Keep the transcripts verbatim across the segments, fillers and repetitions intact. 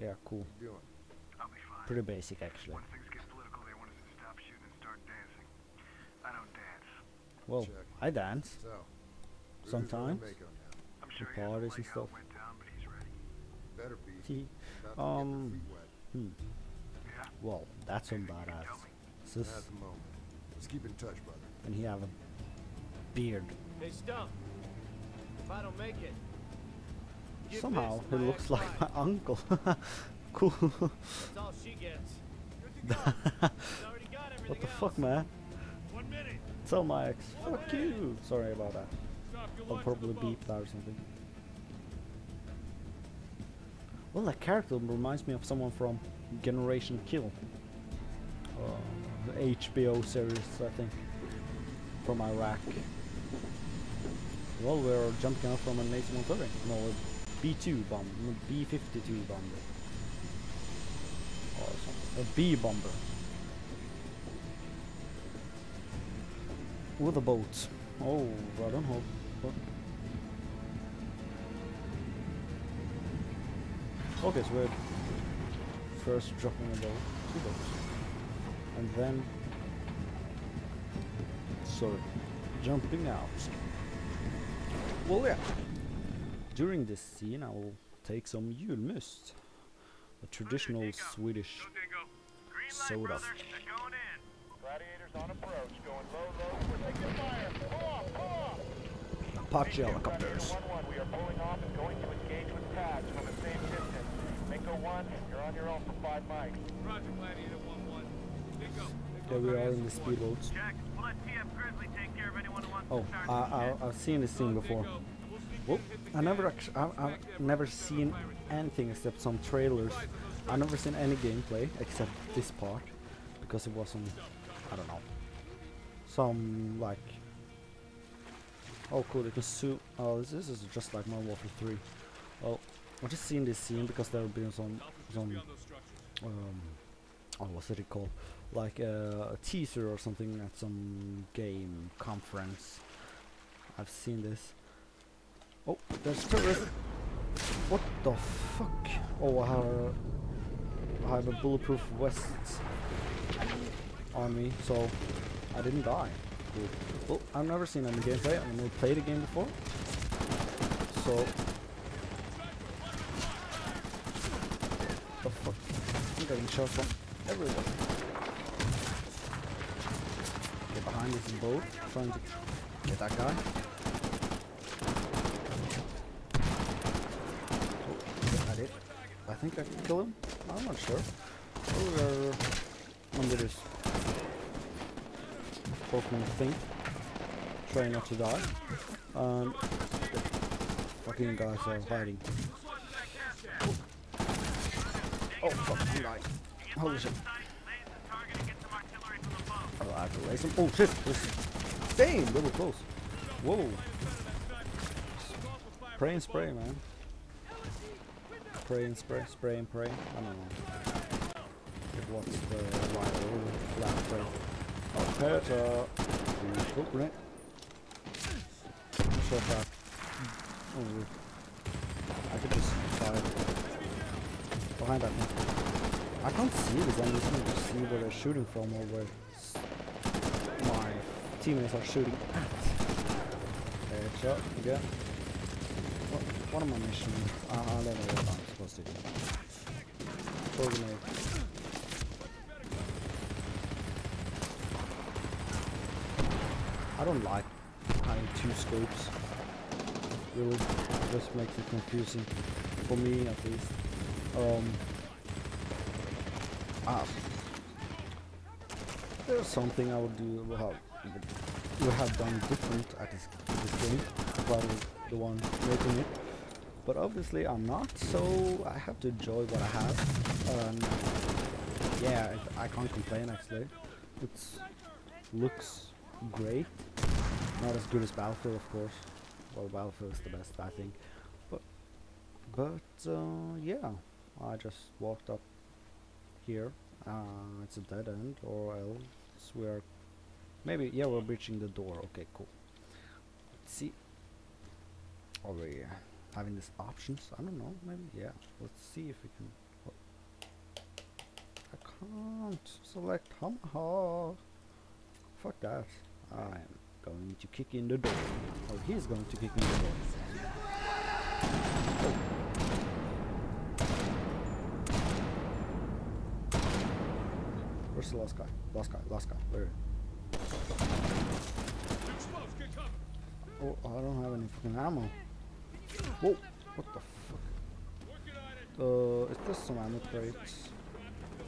Yeah, cool. Doing? I'll be fine. Pretty basic, actually. When things get political, they want us to stop shooting and start dancing. I don't dance. Well, check. I dance. So, sometimes. I'm sure parties and stuff. Down, but he's ready. Better be. He, um. Hmm. Yeah. Well, that's some badass. Sis. At the moment. Let's keep in touch, brother. And he have a beard. Hey, Stump. If I don't make it. Somehow he looks like my uncle. Cool. That's all she gets. What the fuck, man? One minute. Tell my ex. Fuck you. Sorry about that. I'll probably beep that or something. Well, that character reminds me of someone from Generation Kill. Uh, the H B O series, I think. From Iraq. Well, we're jumping up from an A C one thirty. No, a B two bomb, a B fifty-two bomber. Or something. A B bomber. With a boat. Oh, I don't hope. What? Okay, so we're first dropping a boat, two boats. And then. Sorry. Jumping out. Well, yeah. During this scene, I will take some Julmust, a traditional Dingo. Swedish soda. Brother, going in. Gladiators on approach, going low, low. We're taking fire. Pull off, pull off. Apache helicopters. one one. We are pulling off and going to engage with tags from the same distance. Dingo one, you're on your own for five miles. Roger, Gladiator one one. Dingo. Yeah, we are in the speedboats. Oh, I, I, I've seen this scene before. Well, I never actually, I've, I've never seen anything except some trailers. I've never seen any gameplay except this part, because it was on, I don't know, some like. Oh, cool! It can zoom. Oh, this, this is just like my Warfare three. Oh, I've just seen this scene because there have been some, some, um, oh, what's it called? Like uh, a teaser or something at some game conference. I've seen this. Oh, there's terrorists. What the fuck? Oh, I have a, I have a bulletproof vest on me, so I didn't die. Cool. Well, I've never seen any gameplay. I've never played a game before, so what the fuck? I'm getting shot from everywhere. Behind this boat, trying to get that guy. Oh, I did. I think I can kill him. I'm not sure. Oh, uh, under this Pokemon thing. Trying not to die. Um, the fucking guys are hiding. Oh, oh fuck, I'm dying. Holy shit. Oh shit! Damn, they were close. Whoa! Pray and spray, man. Pray and spray, spray and pray. I don't know. It was the wild last spray. Oh, Peter! Open it. So far. Oh, I could just fire behind that one. I can't see this. I'm just trying to see where they're shooting from or where. My teammates are shooting at. Headshot again. What, what am I missing? Uh, I don't know what I'm supposed to do. Coordinate. I don't like having two scopes. Really, it just makes it confusing for me at least. Um. Ah. There's something I would do, would have, would have done different at this, this game, if I was the one making it. But obviously I'm not, so I have to enjoy what I have. And yeah, it, I can't complain actually. It looks great. Not as good as Battlefield, of course. Well, Battlefield is the best, I think. But, but uh, yeah, I just walked up here. Uh, it's a dead end, or else we are maybe yeah we're breaching the door. Okay, cool. Let's see. Are we uh, having these options? I don't know. Maybe yeah. Let's see if we can. What? can't select Hummer. Fuck that. I'm going to kick in the door. Oh, he's going to kick in the door. Oh. Where's the last guy? Last guy, last guy. Where? Oh, I don't have any fucking ammo. Whoa, what the fuck? Uh, is this some ammo crates?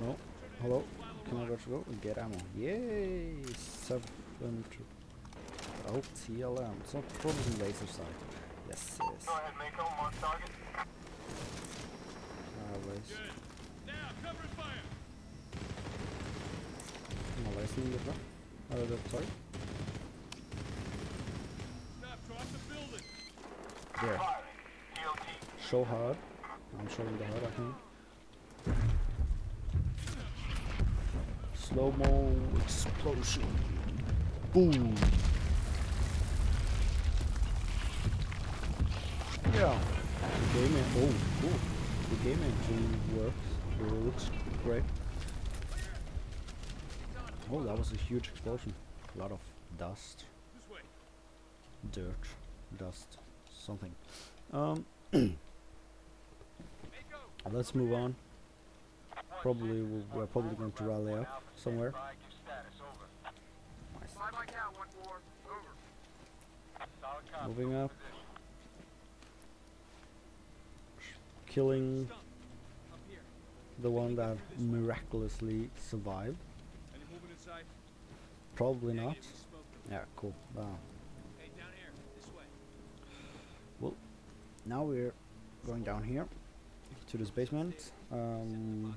No. Hello? Can I go to go and get ammo? Yay! Seven. Oh, T L M. It's not probably in laser sight. Yes, yes. Go ahead, Mako. Mark target. Always. Now, cover and fire. Am I lasering it now? Oh, that's sorry. There. Show hard. I'm showing the hard, I think. Slow-mo explosion. Boom. Yeah. The game engine. Oh, cool. The game engine works. It looks great. Oh, that was a huge explosion. A lot of dust. Dirt. Dust. Something. Um, let's move on. Probably we'll, we're probably going to rally up somewhere. Nice. Moving up, killing the one that miraculously survived. Probably not. Yeah, cool. Wow. Well, now we're going down here to this basement. Um,